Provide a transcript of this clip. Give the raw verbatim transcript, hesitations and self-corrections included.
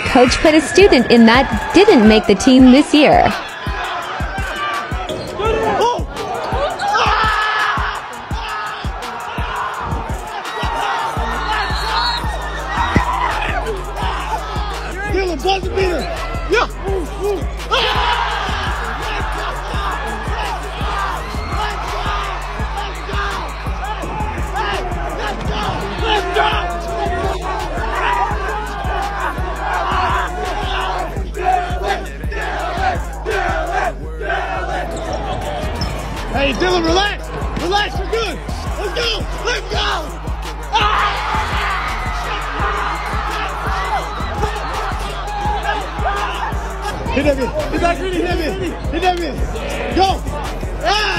former coach put a student in that didn't make the team this year. Hey, Dylan, relax. Relax, you're good. Let's go. Let's go. Ah! Hit that bit. Hit that bit. Hit that bit. Hit that bit. Go. Ah!